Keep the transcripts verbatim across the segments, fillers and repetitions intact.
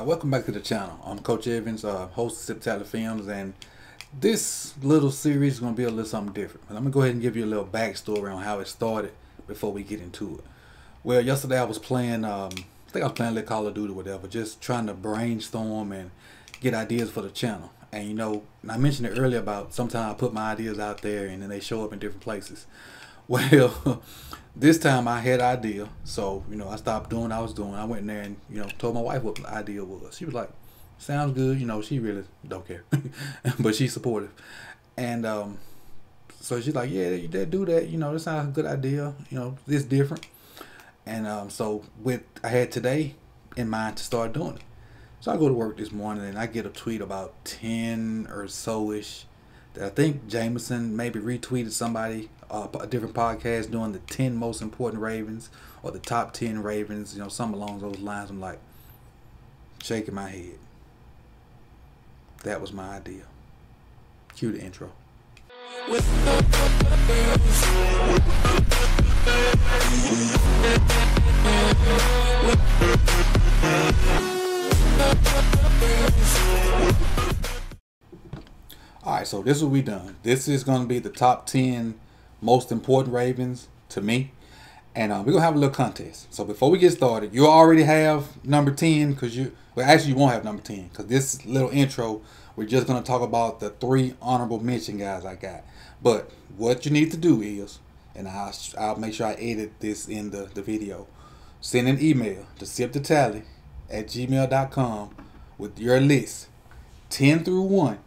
Welcome back to the channel. I'm Coach Evans, uh, host of Sip two Tally Films, and this little series is going to be a little something different. And I'm going to go ahead and give you a little backstory on how it started before we get into it. Well, yesterday I was playing, um, I think I was playing a little Call of Duty or whatever, just trying to brainstorm and get ideas for the channel. And you know, and I mentioned it earlier about sometimes I put my ideas out there and then they show up in different places. Well, this time I had an idea, so, you know, I stopped doing what I was doing. I went in there and, you know, told my wife what the idea was. She was like, sounds good. You know, she really don't care, but she's supportive. And um, so she's like, yeah, they, they do that. You know, that's not a good idea. You know, it's different. And um, so with I had today in mind to start doing it. So I go to work this morning and I get a tweet about ten or so-ish that I think Jameson maybe retweeted somebody, Uh, a different podcast doing the ten most important Ravens or the top ten Ravens, you know, something along those lines. I'm like shaking my head. That was my idea. Cue the intro. All right, so this is what we done. This is going to be the top ten most important Ravens to me, and uh, we're gonna have a little contest. So before we get started, you already have number ten, because you well actually you won't have number ten, because this little intro we're just gonna talk about the three honorable mention guys I got. But what you need to do is, and I'll, I'll make sure I edit this in the, the video, send an email to sip two tally at gmail dot com with your list ten through one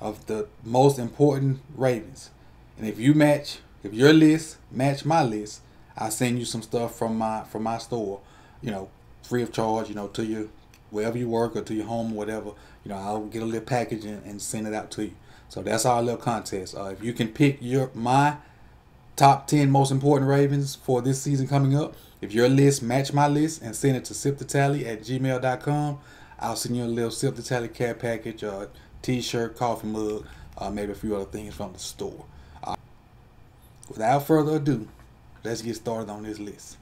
of the most important Ravens. And if you match If your list match my list, I'll send you some stuff from my from my store, you know, free of charge, you know, to your wherever you work or to your home or whatever. You know, I'll get a little package and, and send it out to you. So that's our little contest. Uh, if you can pick your my top ten most important Ravens for this season coming up, if your list match my list and send it to sip two tally at gmail dot com, I'll send you a little Sip two Tally care package, uh, t-shirt, coffee mug, uh, maybe a few other things from the store. Without further ado, let's get started on this list.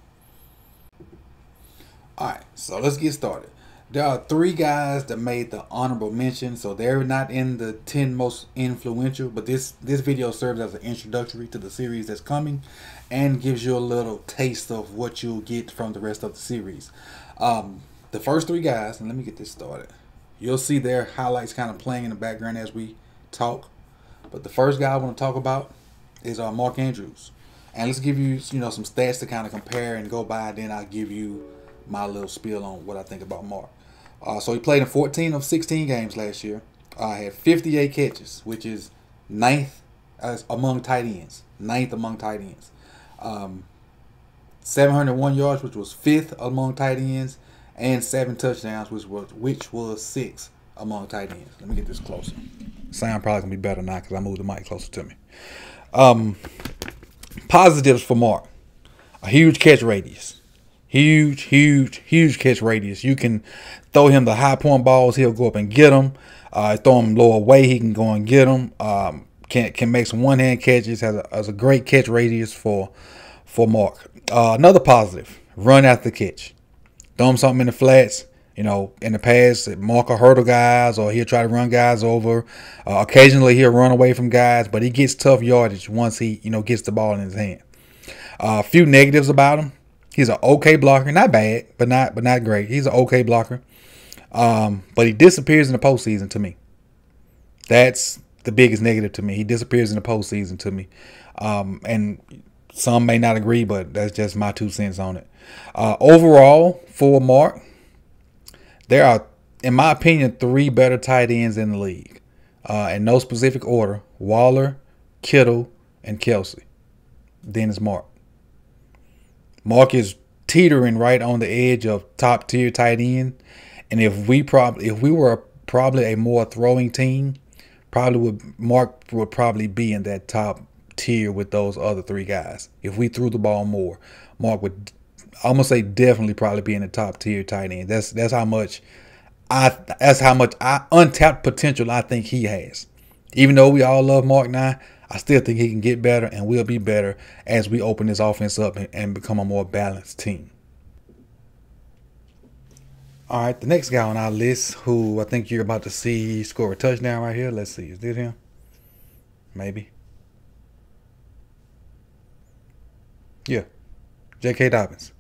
All right, so let's get started. There are three guys that made the honorable mention, so they're not in the ten most influential, but this, this video serves as an introductory to the series that's coming and gives you a little taste of what you'll get from the rest of the series. Um, the first three guys, and let me get this started. You'll see their highlights kind of playing in the background as we talk, but the first guy I want to talk about is uh, Mark Andrews, and let's give you you know some stats to kind of compare and go by. Then I'll give you my little spiel on what I think about Mark. Uh, so he played in fourteen of sixteen games last year. I uh, had fifty-eight catches, which is ninth as among tight ends, ninth among tight ends. Um, seven hundred one yards, which was fifth among tight ends, and seven touchdowns, which was which was sixth among tight ends. Let me get this closer. Sound probably gonna be better now because I moved the mic closer to me. Um, positives for Mark: a huge catch radius, huge, huge, huge catch radius. You can throw him the high point balls; he'll go up and get them. Uh, throw him low away; he can go and get them. Um, can can make some one hand catches. Has a, has a great catch radius for for Mark. Uh, another positive: run after catch. Throw him something in the flats. You know, in the past, Mark will hurdle guys, or he'll try to run guys over. Uh, occasionally, he'll run away from guys, but he gets tough yardage once he, you know, gets the ball in his hand. Uh, a few negatives about him: he's an okay blocker, not bad, but not, but not great. He's an okay blocker, um, but he disappears in the postseason to me. That's the biggest negative to me. He disappears in the postseason to me, um, and some may not agree, but that's just my two cents on it. Uh, overall, for Mark, there are, in my opinion, three better tight ends in the league, uh, in no specific order: Waller, Kittle, and Kelsey. Then is Mark. Mark is teetering right on the edge of top tier tight end, and if we probably, if we were probably a more throwing team, probably would Mark would probably be in that top tier with those other three guys. If we threw the ball more, Mark would, I'm gonna say, definitely probably be in the top tier tight end. That's that's how much I that's how much I untapped potential I think he has. Even though we all love Mark now, I still think he can get better and will be better as we open this offense up and, and become a more balanced team. All right, the next guy on our list, who I think you're about to see score a touchdown right here. Let's see, is this him? Maybe. Yeah, J K. Dobbins.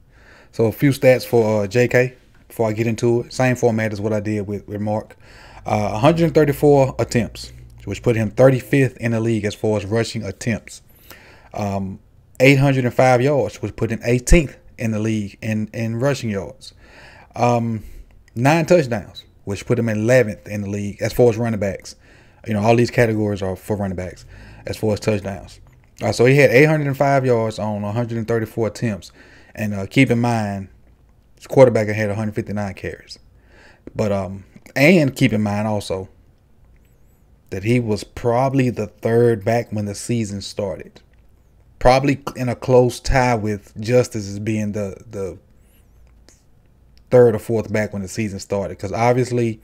So a few stats for uh, J K before I get into it. Same format as what I did with, with Mark. Uh, one hundred thirty-four attempts, which put him thirty-fifth in the league as far as rushing attempts. Um, eight hundred five yards, which put him eighteenth in the league in, in rushing yards. Um, nine touchdowns, which put him eleventh in the league as far as running backs. You know, all these categories are for running backs as far as touchdowns. Uh, so he had eight hundred five yards on one hundred thirty-four attempts. And uh, keep in mind, his quarterback had one hundred fifty-nine carries. But um, and keep in mind also that he was probably the third back when the season started. Probably in a close tie with Justice as being the the third or fourth back when the season started, because obviously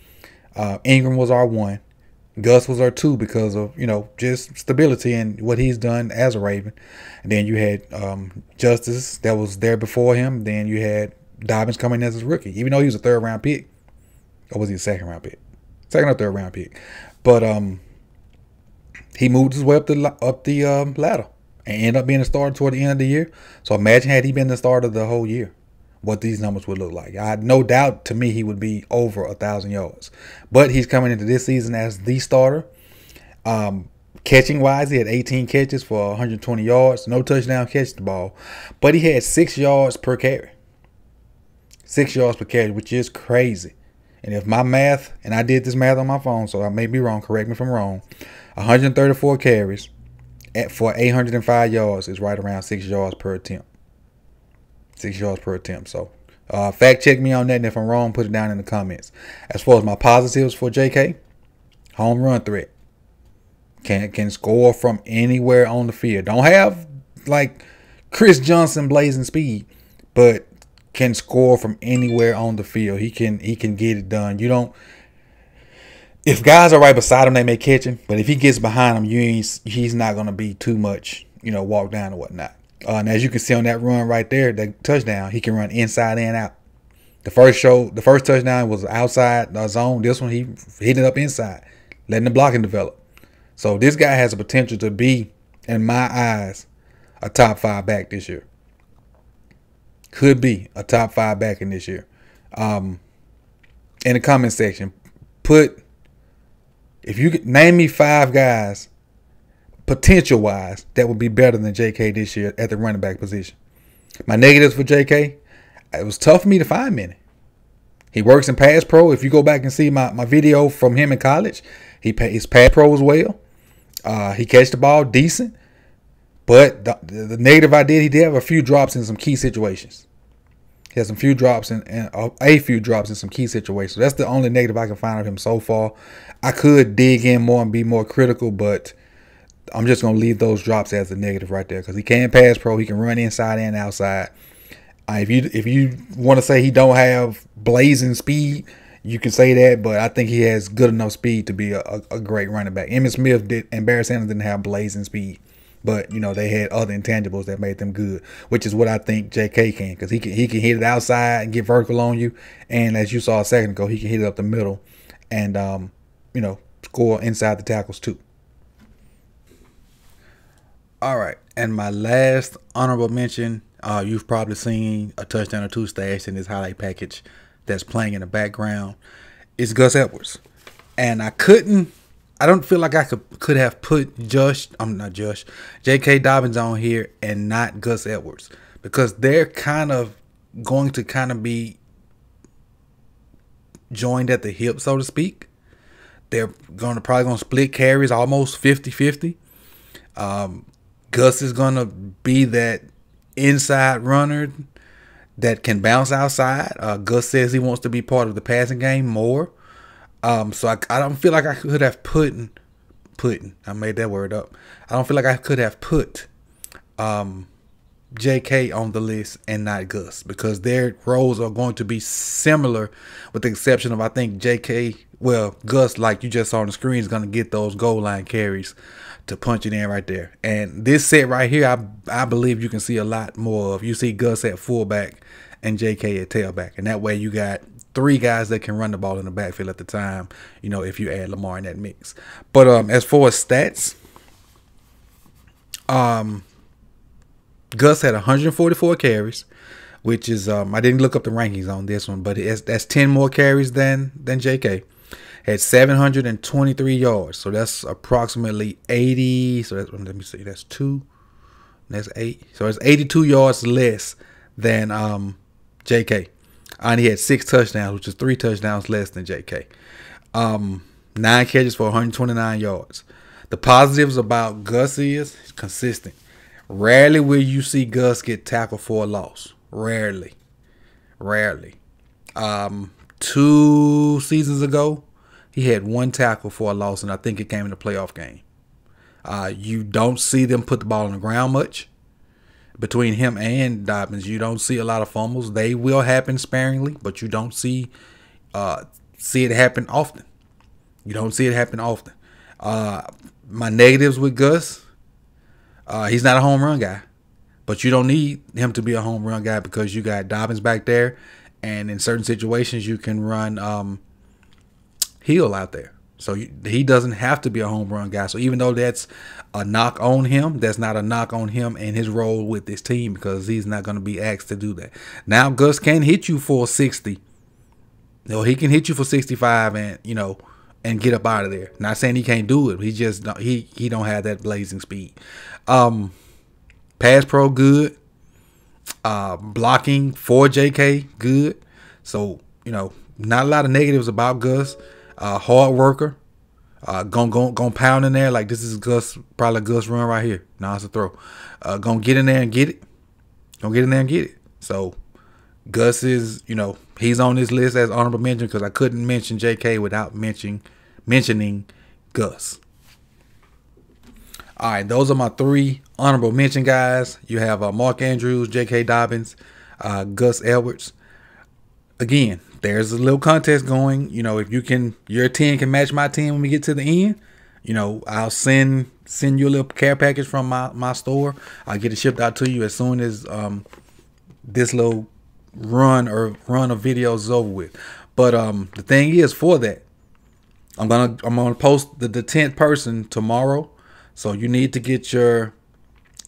uh, Ingram was our one, Gus was our two because of, you know, just stability and what he's done as a Raven. And then you had um, Justice that was there before him. Then you had Dobbins coming as his rookie, even though he was a third round pick, or was he a second round pick, second or third round pick. But um, he moved his way up the up the um, ladder and ended up being a starter toward the end of the year. So imagine had he been the starter the whole year, what these numbers would look like. I no doubt to me he would be over a thousand yards. But he's coming into this season as the starter. Um, catching wise, he had eighteen catches for one hundred twenty yards, no touchdown catch the ball, but he had six yards per carry. Six yards per carry, which is crazy. And if my math, and I did this math on my phone, so I may be wrong. Correct me if I'm wrong. one hundred thirty-four carries at for eight hundred five yards is right around six yards per attempt. Six yards per attempt. So uh, fact check me on that, and if I'm wrong, put it down in the comments. As far as my positives for J K, home run threat. Can can score from anywhere on the field. Don't have like Chris Johnson blazing speed, but can score from anywhere on the field. He can he can get it done. You don't. If guys are right beside him, they may catch him. But if he gets behind him, you ain't, he's not gonna be too much. You know, walk down or whatnot. Uh, and as you can see on that run right there, that touchdown, he can run inside and out. The first show, the first touchdown was outside the zone. This one, he hit it up inside, letting the blocking develop. So this guy has the potential to be, in my eyes, a top five back this year. Could be a top five back in this year. Um, in the comment section, put, if you could name me five guys potential-wise, that would be better than J K this year at the running back position. My negatives for J K, it was tough for me to find many. He works in pass pro. If you go back and see my, my video from him in college, he is pass pro as well. Uh, he catches the ball decent. But the, the, the negative I did, he did have a few drops in some key situations. He has some few drops in, in uh, a few drops in some key situations. So that's the only negative I can find of him so far. I could dig in more and be more critical, but I'm just going to leave those drops as a negative right there, because he can pass pro. He can run inside and outside. Uh, if you if you want to say he don't have blazing speed, you can say that, but I think he has good enough speed to be a, a, a great running back. Emmitt Smith did, and Barry Sanders didn't have blazing speed, but, you know, they had other intangibles that made them good, which is what I think J K can, because he can, he can hit it outside and get vertical on you, and as you saw a second ago, he can hit it up the middle and, um, you know, score inside the tackles too. All right, and my last honorable mention, uh, you've probably seen a touchdown or two stashed in this highlight package that's playing in the background, is Gus Edwards. And I couldn't, I don't feel like I could could have put Josh, I'm not Josh, J K. Dobbins on here and not Gus Edwards, because they're kind of going to kind of be joined at the hip, so to speak. They're going to probably going to split carries almost fifty fifty. Um, Gus is going to be that inside runner that can bounce outside. Uh, Gus says he wants to be part of the passing game more. Um, so I, I don't feel like I could have put, put, I made that word up. I don't feel like I could have put um, J K on the list and not Gus, because their roles are going to be similar, with the exception of, I think, J K, well, Gus, like you just saw on the screen, is going to get those goal line carries to punch it in right there. And this set right here, I, I believe you can see a lot more of. You see Gus at fullback and J K at tailback. And that way you got three guys that can run the ball in the backfield at the time, you know, if you add Lamar in that mix. But um, as far as stats, um, Gus had one hundred forty-four carries, which is, um, I didn't look up the rankings on this one, but it's, that's ten more carries than, than J K. Had seven hundred twenty-three yards, so that's approximately eighty, so that's, let me see, that's two, that's eight, so it's eighty-two yards less than um, J K. And he had six touchdowns, which is three touchdowns less than J K. Um, nine catches for one hundred twenty-nine yards. The positives about Gus is he's consistent. Rarely will you see Gus get tackled for a loss. Rarely. Rarely. Um, two seasons ago, he had one tackle for a loss, and I think it came in the playoff game. Uh, you don't see them put the ball on the ground much. Between him and Dobbins, you don't see a lot of fumbles. They will happen sparingly, but you don't see uh, see it happen often. You don't see it happen often. Uh, my negatives with Gus, uh, he's not a home run guy, but you don't need him to be a home run guy because you got Dobbins back there, and in certain situations you can run um, Hill out there. So you, he doesn't have to be a home run guy. So even though that's a knock on him, that's not a knock on him and his role with this team because he's not going to be asked to do that. Now Gus can hit you for sixty. No, he can hit you for sixty-five and, you know, and get up out of there. Not saying he can't do it. He just don't, he he don't have that blazing speed. Um, pass pro good. Uh, blocking for J K good. So, you know, not a lot of negatives about Gus. Uh, hard worker, uh, gonna, gonna, gonna pound in there. Like, this is Gus, probably Gus run right here. Now nah, it's a throw. Uh, gonna get in there and get it. Gonna get in there and get it. So, Gus is, you know, he's on this list as honorable mention because I couldn't mention J K without mentioning, mentioning Gus. All right, those are my three honorable mention guys. You have uh, Mark Andrews, J K. Dobbins, uh, Gus Edwards. Again, there's a little contest going. You know, if you can, your ten can match my ten when we get to the end. You know, I'll send send you a little care package from my my store. I'll get it shipped out to you as soon as um this little run or run of videos is over with. But um, the thing is, for that, I'm gonna I'm gonna post the the tenth person tomorrow. So you need to get your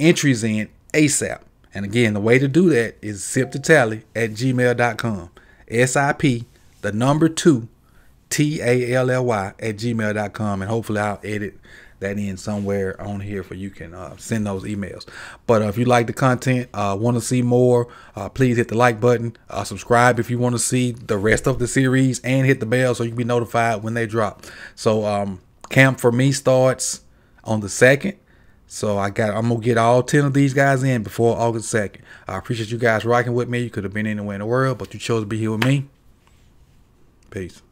entries in ASAP. And again, the way to do that is sip to tally at gmail dot com. S I P, the number two, T A L L Y at gmail dot com. And hopefully I'll edit that in somewhere on here for you can uh, send those emails. But uh, if you like the content, uh, want to see more, uh, please hit the like button. Uh, subscribe if you want to see the rest of the series and hit the bell so you can be notified when they drop. So um, camp for me starts on the second. So I got, I'm going to get all ten of these guys in before August second. I appreciate you guys rocking with me. You could have been anywhere in the world, but you chose to be here with me. Peace.